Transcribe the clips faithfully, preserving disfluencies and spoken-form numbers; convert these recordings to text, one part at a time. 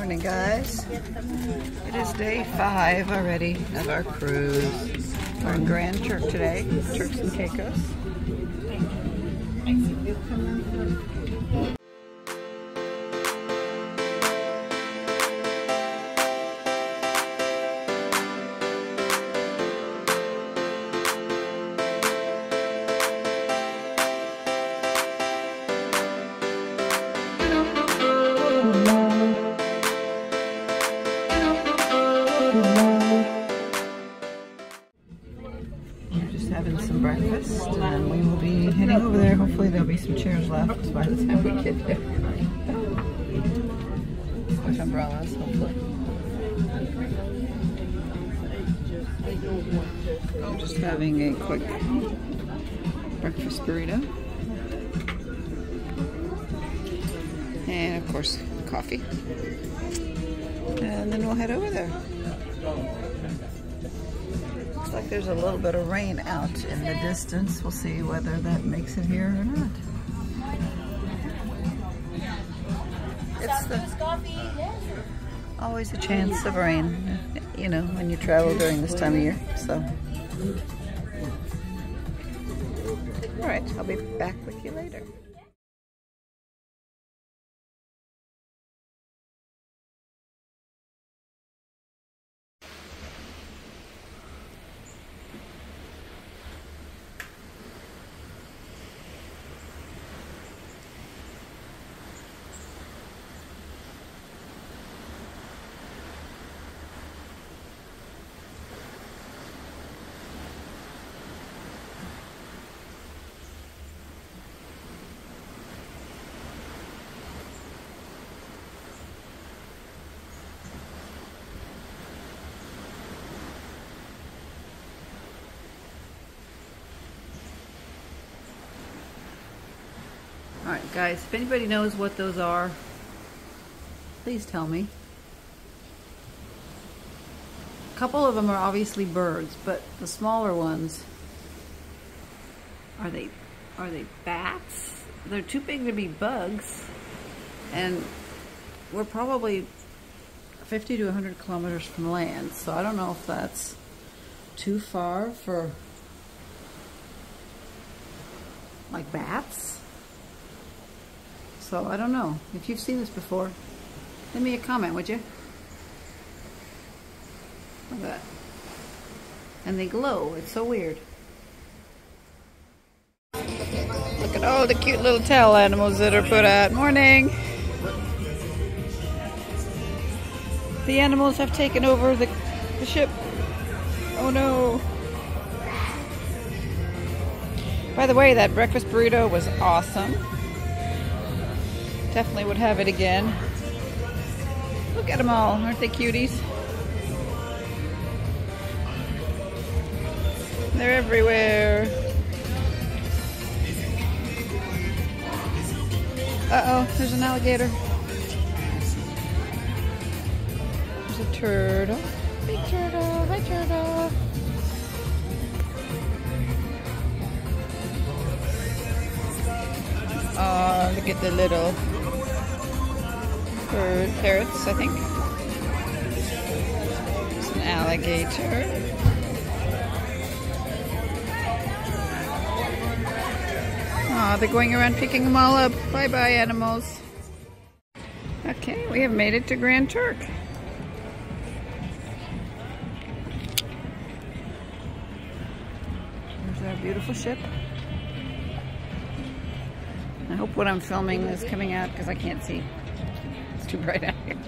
morning, guys. It is day five already of our cruise. We're in Grand Turk today, Turks and Caicos. Breakfast, and we will be heading over there. Hopefully there'll be some chairs left by the time we get there. With umbrellas, hopefully. I'm just having a quick breakfast burrito. And of course, coffee. And then we'll head over there. Looks like there's a little bit of rain out in the distance. We'll see whether that makes it here or not. It's the, always a chance of rain, you know, when you travel during this time of year. So, all right, I'll be back with you later. Alright guys, if anybody knows what those are, please tell me. A couple of them are obviously birds, but the smaller ones, are they are they bats? They're too big to be bugs, and we're probably fifty to one hundred kilometers from land, so I don't know if that's too far for like bats. So I don't know. If you've seen this before, leave me a comment, would you? Look at that. And they glow. It's so weird. Look at all the cute little tail animals that are put out. Morning! The animals have taken over the, the ship. Oh no! By the way, that breakfast burrito was awesome. Definitely would have it again. Look at them all, aren't they cuties? They're everywhere. Uh-oh, there's an alligator. There's a turtle. Big turtle, big turtle. Oh, look at the little bird parrots, I think. It's an alligator. Oh, they're going around picking them all up. Bye-bye, animals. Okay, we have made it to Grand Turk. There's our beautiful ship. I hope what I'm filming is coming out because I can't see. It's too bright out here.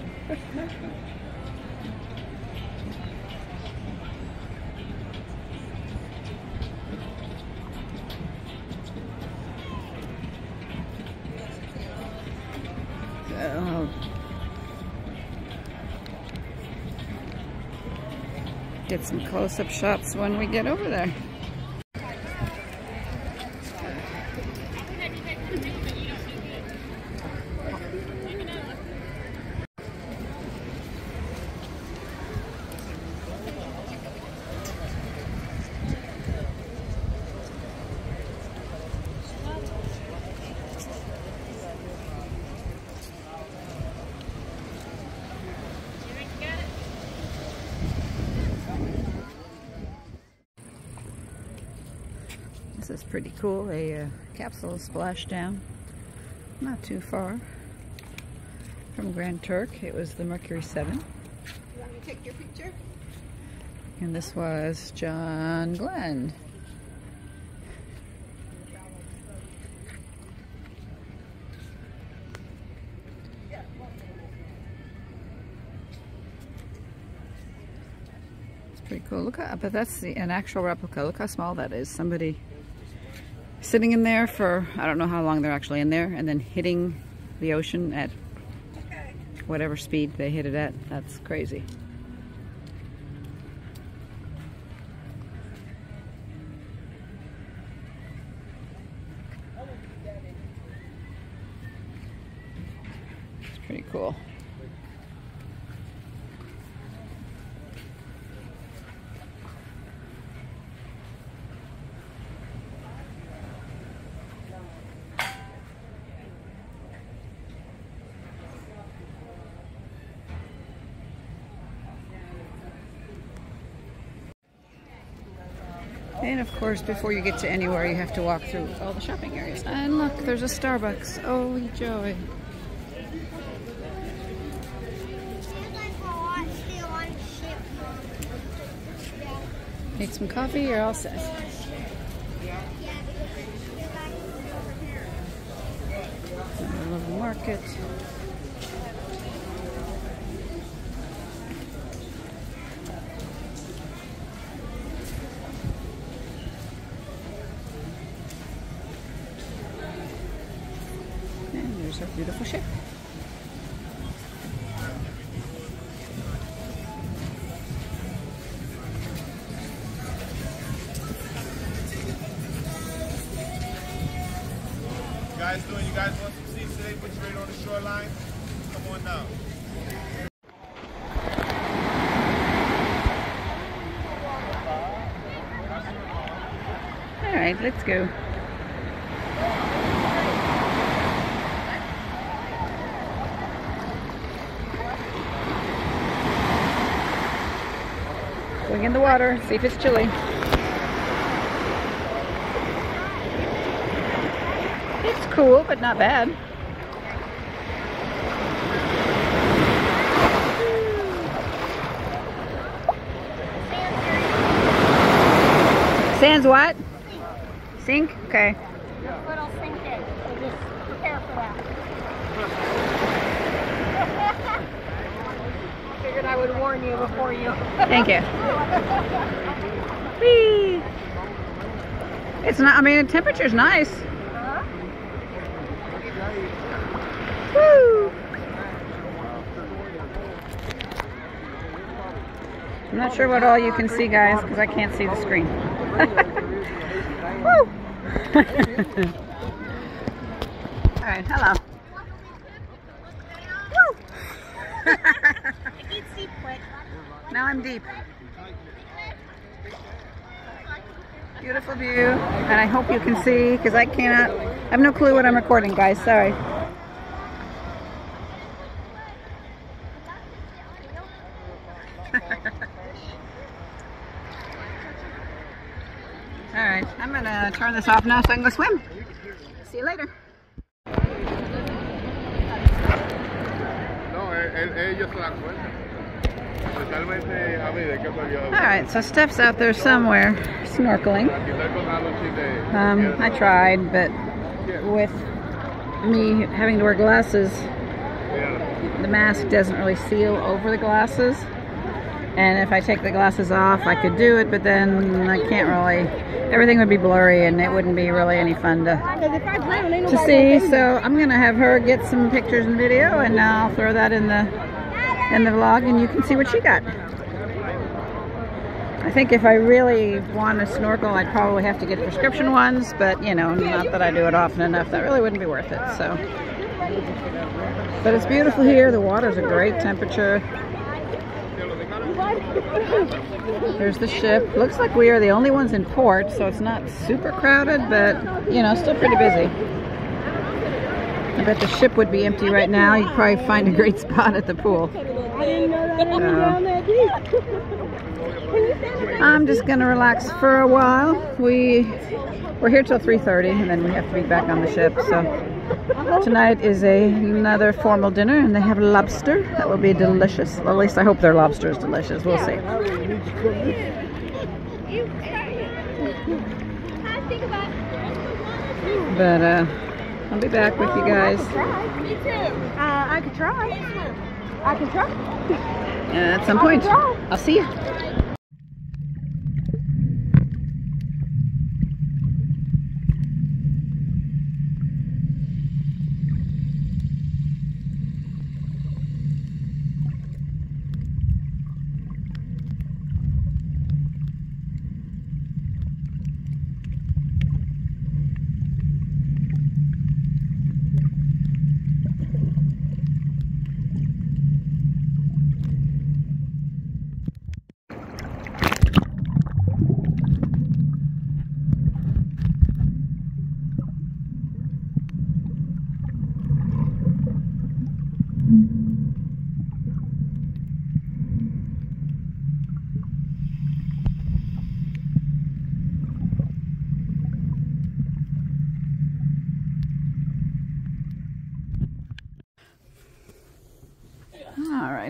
So, get some close-up shots when we get over there. This is pretty cool, a uh, capsule splashdown not too far from Grand Turk. It was the Mercury seven. You want me to take your picture? And this was John Glenn. Pretty cool. Look how, but that's the, an actual replica. Look how small that is. Somebody sitting in there for I don't know how long they're actually in there, and then hitting the ocean at whatever speed they hit it at. That's crazy. It's pretty cool. And of course, before you get to anywhere, you have to walk through all the shopping areas. And look, there's a Starbucks. Oh, joy. Need some coffee? You're all set. Another little market. There's a beautiful ship. You guys doing? You guys want some seats today? Put you right on the shoreline. Come on now. All right, let's go. Going in the water, see if it's chilly. It's cool, but not bad. Sands what? Sink. Sink? Okay. Little sink in. So just prepare for that. I figured I would warn you before you. Thank you. Whee! It's not, I mean, the temperature's nice. Uh-huh. Woo! I'm not sure what all you can see, guys, because I can't see the screen. Woo! All right, hello. Woo! Now I'm deep. Beautiful view, and I hope you can see, because I cannot, I have no clue what I'm recording, guys, sorry. Alright, I'm going to turn this off now so I can go swim. See you later. Alright, so Steph's out there somewhere snorkeling. Um, I tried, but with me having to wear glasses, the mask doesn't really seal over the glasses. And if I take the glasses off, I could do it, but then I can't really, everything would be blurry and it wouldn't be really any fun to, to see. So I'm going to have her get some pictures and video, and I'll throw that in the in the vlog, and you can see what she got. I think if I really want to snorkel, I'd probably have to get prescription ones, but you know, not that I do it often enough, that really wouldn't be worth it. So, but it's beautiful here. The water's a great temperature. There's the ship. Looks like we are the only ones in port, so it's not super crowded, but you know, still pretty busy. I bet the ship would be empty right now. You'd probably find a great spot at the pool. I didn't know that. I'm just gonna relax for a while. We we're here till three thirty, and then we have to be back on the ship. So tonight is a, another formal dinner, and they have lobster. That will be delicious. Well, at least I hope their lobster is delicious. We'll see. But uh, I'll be back with you guys. Me too. I could try. I could try. At some point, I'll see you.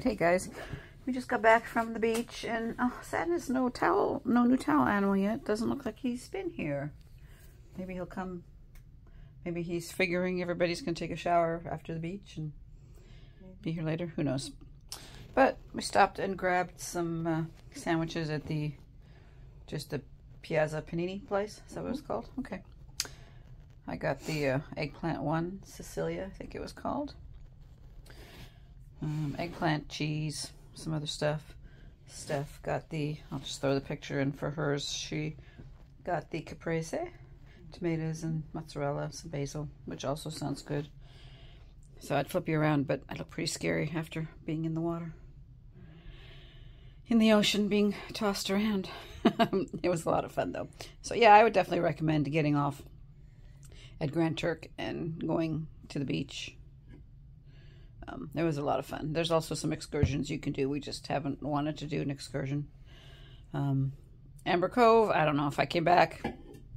Hey guys, we just got back from the beach, and oh, Sadness, no towel, no new towel animal yet. Doesn't look like he's been here. Maybe he'll come. Maybe he's figuring everybody's gonna take a shower after the beach and be here later. Who knows? But we stopped and grabbed some uh, sandwiches at the just the Piazza Panini place. Is that what it was called? Okay. I got the uh, eggplant one, Sicilia, I think it was called. Um, eggplant, cheese, some other stuff. Steph got the, I'll just throw the picture in for hers, she got the caprese, tomatoes and mozzarella, some basil, which also sounds good. So I'd flip you around, but I look pretty scary after being in the water. In the ocean, being tossed around. It was a lot of fun though. So yeah, I would definitely recommend getting off at Grand Turk and going to the beach. Um, it was a lot of fun. There's also some excursions you can do. We just haven't wanted to do an excursion. Um, Amber Cove, I don't know. If I came back,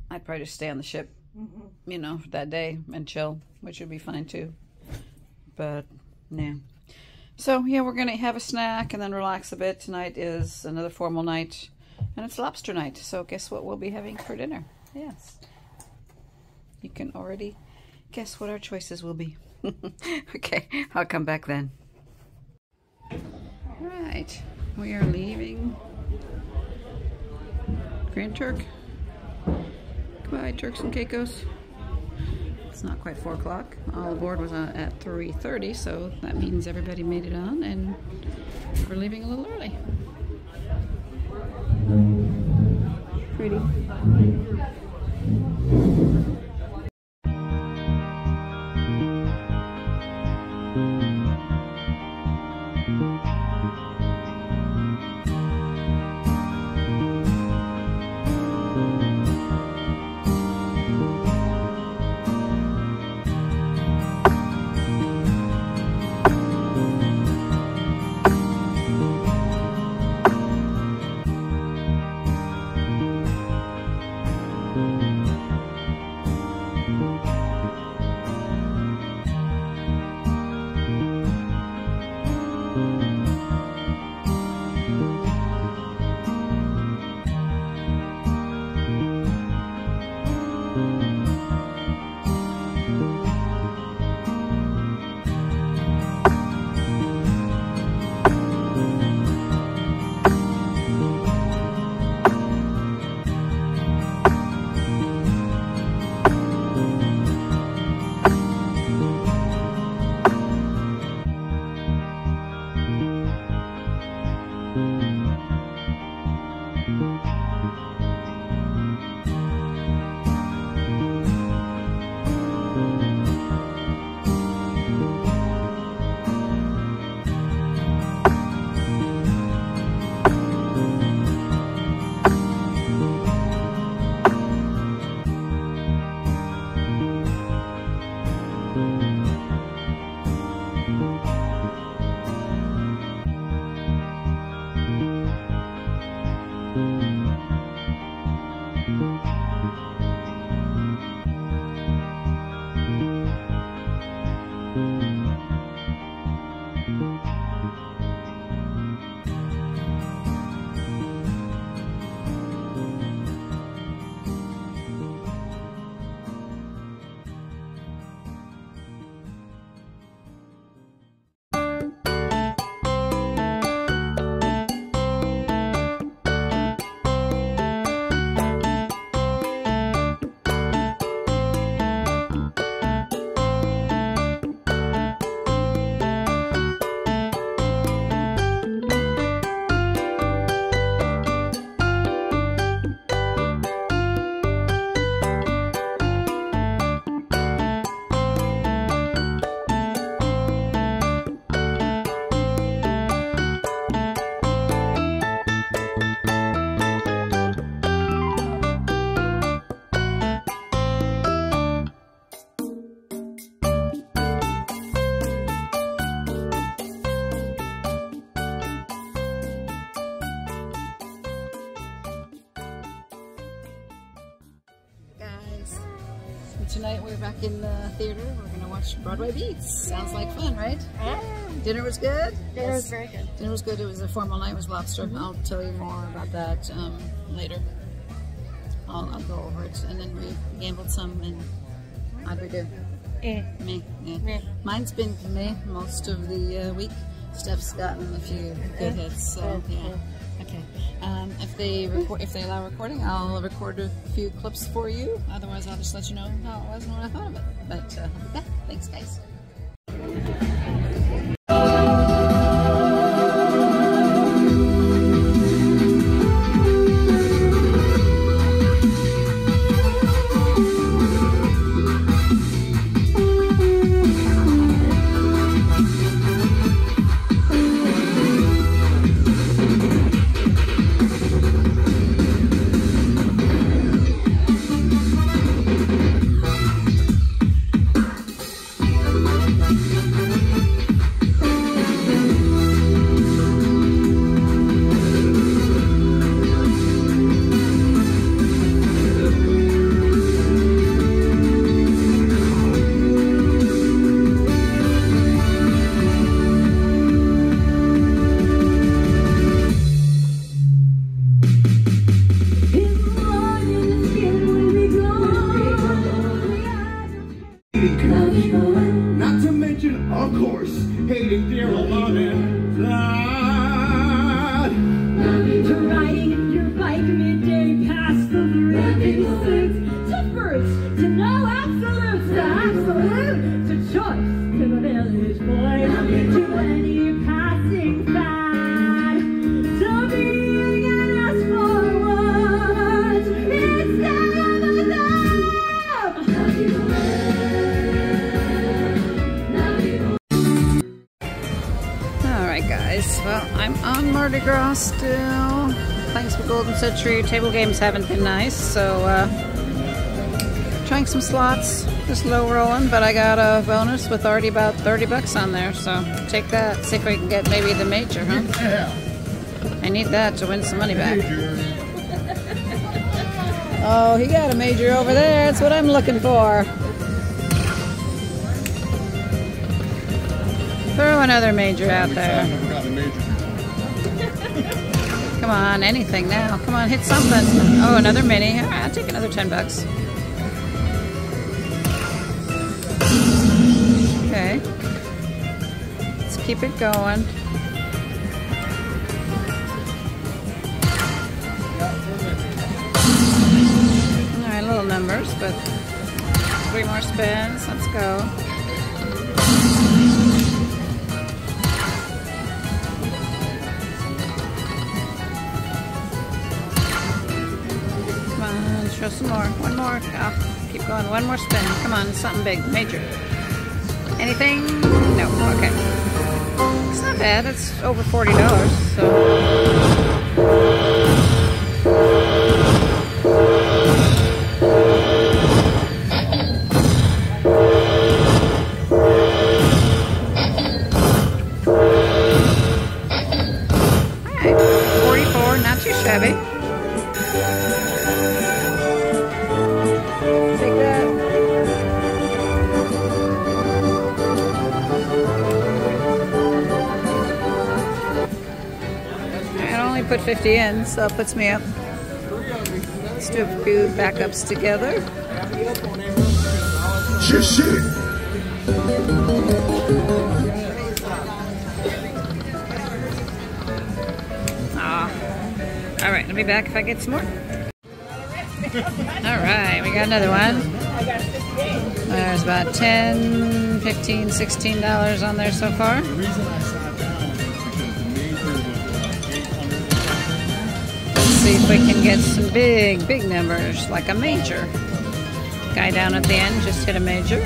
I'd probably just stay on the ship, you know, that day and chill, which would be fine too. But, yeah. So, yeah, we're going to have a snack and then relax a bit. Tonight is another formal night, and it's lobster night. So, guess what we'll be having for dinner? Yes. You can already guess what our choices will be. Okay, I'll come back then. Alright, we are leaving Grand Turk. Goodbye, Turks and Caicos. It's not quite four o'clock. All aboard was at three thirty, so that means everybody made it on, and we're leaving a little early. Pretty. Thank you. tonight we're back in the theater. We're going to watch Broadway Beats. Yay. Sounds like fun, right? Yeah. Dinner was good? Dinner yes. was very good. Dinner was good. It was a formal night. It was lobster. Mm-hmm. I'll tell you more about that um, later. I'll, I'll go over it. And then we gambled some and how'd we do? Eh. Me. Yeah. Me. Mine's been me most of the uh, week. Steph's gotten a few good hits, so yeah. Okay. Um, if they record, if they allow recording, I'll record a few clips for you. Otherwise, I'll just let you know how it was and what I thought of it. But uh, yeah, thanks, guys. Not to mention, of course, hating their love and God. Loving to riding your bike midday past the living suits. To fruits, to no absolutes, to absolute, to choice, to the village boy. Loving to any passing fad, to being an ass for words instead of a them. Loving Well, I'm on Mardi Gras still. Thanks for Golden Century. Table games haven't been nice, so uh, trying some slots, just low rolling, but I got a bonus with already about thirty bucks on there, so take that. See if we can get maybe the major, huh? Yeah. I need that to win some money back. Oh, he got a major over there. That's what I'm looking for. Throw another major out there. Come on, anything now. Come on, hit something. Oh, another mini. All right, I'll take another ten bucks. Okay. Let's keep it going. All right, little numbers, but three more spins. Let's go. Show some more. One more. Oh, keep going. One more spin. Come on. Something big. Major. Anything? No. Okay. It's not bad. It's over forty dollars. So. All right. forty-four. Not too shabby. Put fifty in, so it puts me up. Let's do a few backups together. Aw. All right, I'll be back if I get some more. All right, we got another one. There's about ten, fifteen, sixteen dollars on there so far. See if we can get some big, big numbers, like a major. Guy down at the end just hit a major.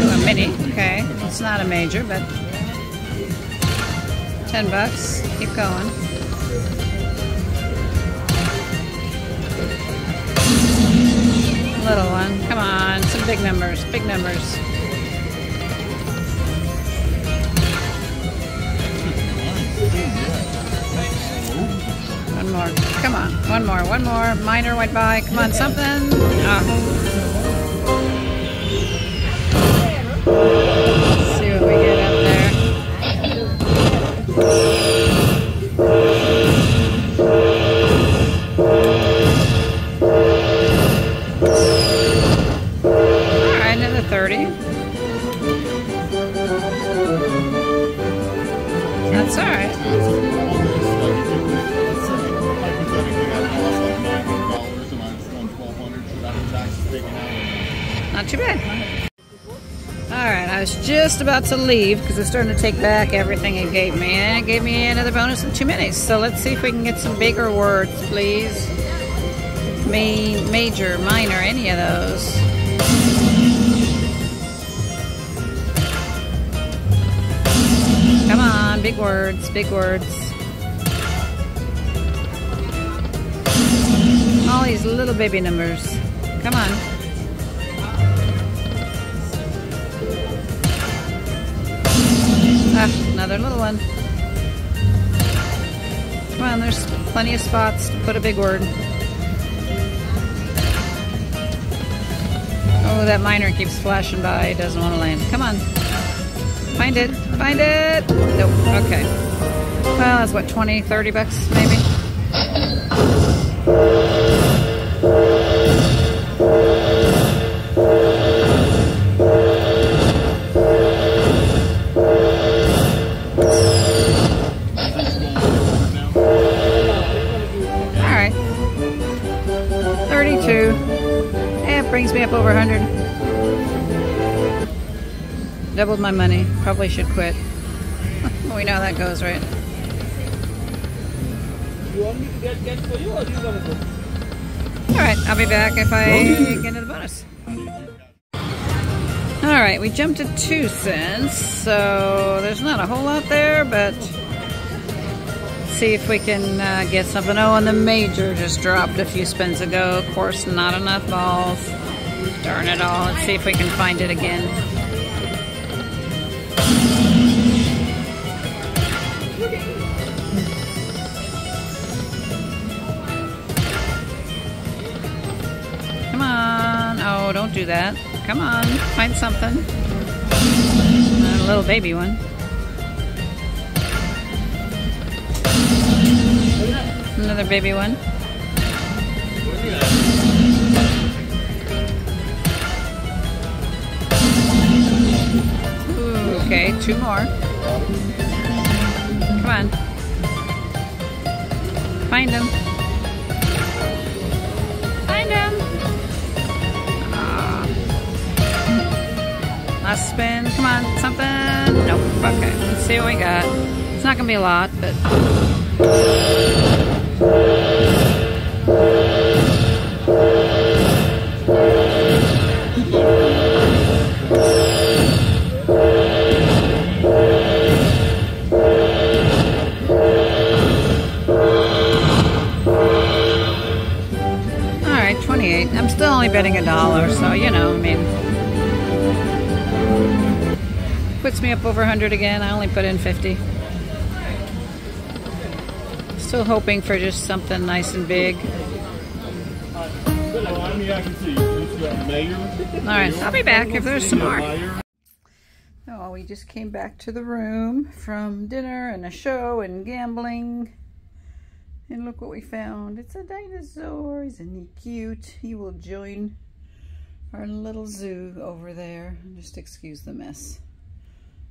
Do a mini, okay. It's not a major, but ten bucks. Keep going. Little one, come on, some big numbers, big numbers. One more. Come on. One more. One more. Minor went by. Come on, something. Oh. Let's see what we get up there. All right, another thirty. That's all right. Not too bad. Alright, I was just about to leave because it's starting to take back everything it gave me. And it gave me another bonus of two minis. So let's see if we can get some bigger words, please. Main, major, minor, any of those. Come on, big words, big words. All these little baby numbers. Come on. Ah, another little one. Come on, there's plenty of spots to put a big word. Oh, that minor keeps flashing by. It doesn't want to land. Come on. Find it. Find it. Nope. Okay. Well, that's what, twenty, thirty bucks maybe? Brings me up over one hundred. Doubled my money. Probably should quit. We know how that goes, right? You want me to get cash for you, or do you want to go? Alright, I'll be back if I get to the bonus. Alright, we jumped to two cents, so there's not a whole lot there, but see if we can uh, get something. Oh, and the major just dropped a few spins ago. Of course, not enough balls. Darn it all. Let's see if we can find it again. Come on. Oh, don't do that. Come on. Find something. A little baby one. Another baby one. Ooh, okay, two more. Come on. Find them. Find them. Aww. Last spin. Come on, something. Nope. Okay, let's see what we got. It's not going to be a lot, but... Alright, twenty-eight. I'm still only betting a dollar, so you know, I mean, puts me up over one hundred again. I only put in fifty. Still hoping for just something nice and big. Alright, I'll be back if there's some more. Oh, we just came back to the room from dinner and a show and gambling. And look what we found. It's a dinosaur. Isn't he cute? He will join our little zoo over there. Just excuse the mess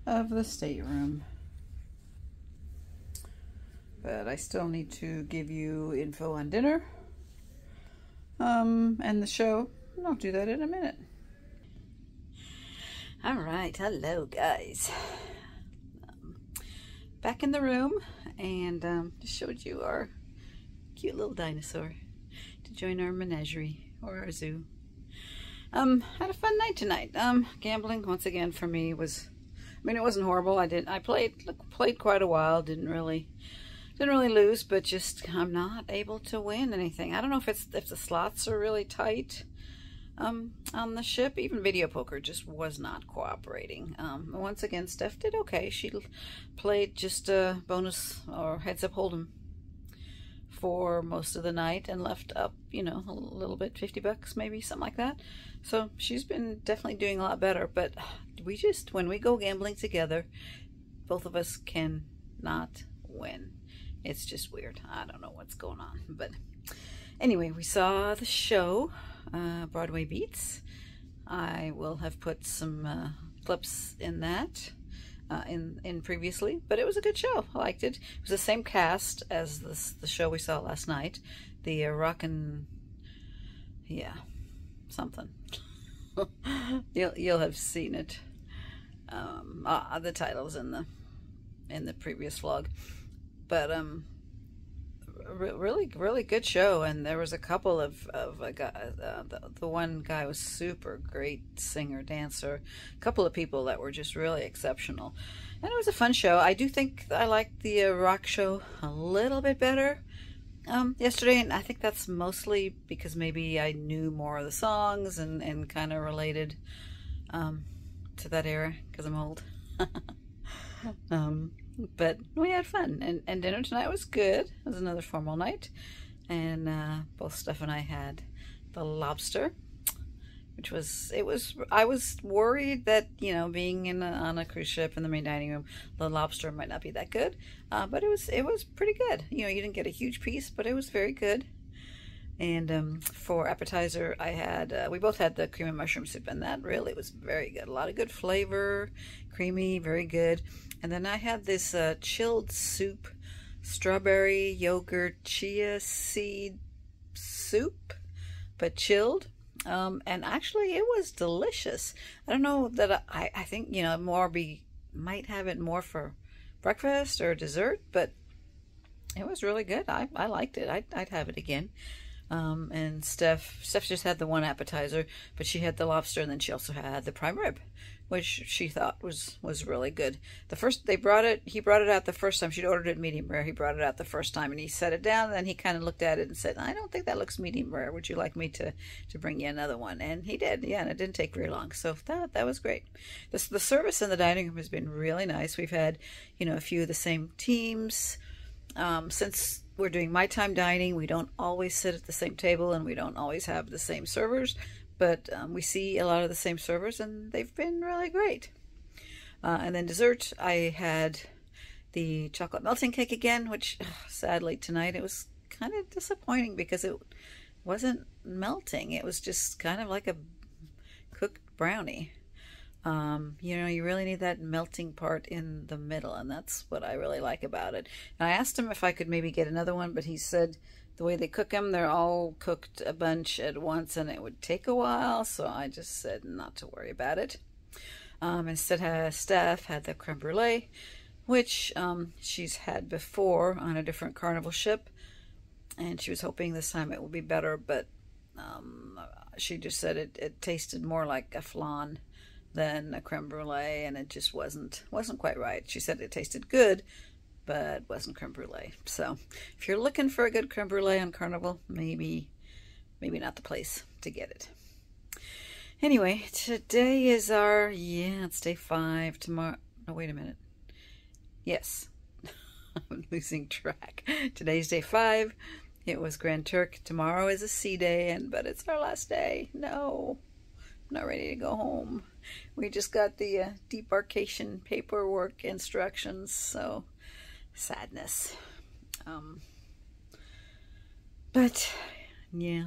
of the stateroom. But I still need to give you info on dinner um, and the show. I'll do that in a minute. All right, hello guys. Um, back in the room, and um, just showed you our cute little dinosaur to join our menagerie or our zoo. Um, had a fun night tonight. Um, gambling once again for me was, I mean, it wasn't horrible. I did I played played quite a while. Didn't really. Didn't really lose, but just I'm not able to win anything. I don't know if it's if the slots are really tight um, on the ship. Even video poker just was not cooperating. Um, once again, Steph did okay. She played just a bonus or heads up hold'em for most of the night and left up, you know, a little bit, fifty bucks maybe, something like that. So she's been definitely doing a lot better, but we just, when we go gambling together, both of us can not win. It's just weird. I don't know what's going on, but anyway, we saw the show, uh, Broadway Beats. I will have put some uh, clips in that. Uh, in, in previously, but it was a good show. I liked it. It was the same cast as this, the show we saw last night. The uh, rockin', yeah, something. you'll, you'll have seen it. Um, uh, the title's in the, in the previous vlog. But um, re really, really good show. And there was a couple of, of a guy, uh, the, the one guy was super great singer, dancer, a couple of people that were just really exceptional. And it was a fun show. I do think I liked the uh, rock show a little bit better um, yesterday. And I think that's mostly because maybe I knew more of the songs and, and kind of related um, to that era because I'm old. um, But we had fun, and, and dinner tonight was good. It was another formal night, and uh, both Steph and I had the lobster, which was, it was, I was worried that, you know, being in a, on a cruise ship in the main dining room, the lobster might not be that good, uh, but it was, it was pretty good. You know, you didn't get a huge piece, but it was very good. And um, for appetizer, I had, uh, we both had the cream and mushroom soup, and that really was very good. A lot of good flavor, creamy, very good. And then I had this uh, chilled soup, strawberry, yogurt, chia seed soup, but chilled. Um, and actually, it was delicious. I don't know that I, I think, you know, more be, might have it more for breakfast or dessert, but it was really good. I, I liked it. I'd, I'd have it again. Um, and Steph, Steph just had the one appetizer, but she had the lobster, and then she also had the prime rib, which she thought was, was really good. The first, they brought it, he brought it out the first time. She'd ordered it medium rare. He brought it out the first time, and he set it down, and then he kind of looked at it and said, I don't think that looks medium rare. Would you like me to, to bring you another one? And he did, yeah, and it didn't take very long. So that, that was great. This, the service in the dining room has been really nice. We've had, you know, a few of the same teams. Um, since we're doing my time dining, we don't always sit at the same table, and we don't always have the same servers, but um, we see a lot of the same servers, and they've been really great. Uh, and then dessert, I had the chocolate melting cake again, which ugh, sadly tonight it was kind of disappointing because it wasn't melting. It was just kind of like a cooked brownie. Um, you know, you really need that melting part in the middle, and that's what I really like about it. And I asked him if I could maybe get another one, but he said the way they cook them, they're all cooked a bunch at once, and it would take a while, so I just said not to worry about it. Um, instead, uh, Steph had the creme brulee, which um, she's had before on a different Carnival ship, and she was hoping this time it would be better, but um, she just said it, it tasted more like a flan than a creme brulee, and it just wasn't wasn't quite right. She said it tasted good, but wasn't creme brulee. So if you're looking for a good creme brulee on Carnival, maybe maybe not the place to get it. Anyway, today is our, yeah, it's day five. Tomorrow, no, wait a minute. Yes, I'm losing track. Today's day five. It was Grand Turk. Tomorrow is a sea day, and but it's our last day. No, I'm not ready to go home. We just got the uh, debarkation paperwork instructions, so sadness. Um, but, yeah,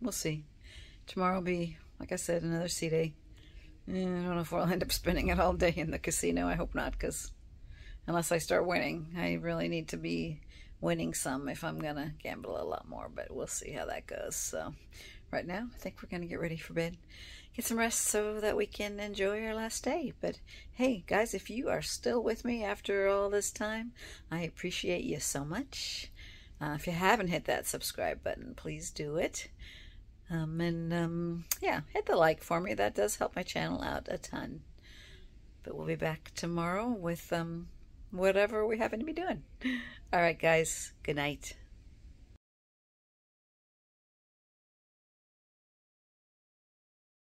we'll see. Tomorrow will be, like I said, another sea day. I don't know if we'll end up spending it all day in the casino. I hope not, because unless I start winning, I really need to be winning some if I'm going to gamble a lot more, but we'll see how that goes. So right now, I think we're going to get ready for bed. Get some rest so that we can enjoy our last day. But hey, guys, if you are still with me after all this time, I appreciate you so much. Uh, if you haven't hit that subscribe button, please do it. Um, and um, yeah, hit the like for me. That does help my channel out a ton. But we'll be back tomorrow with um, whatever we happen to be doing. All right, guys, good night.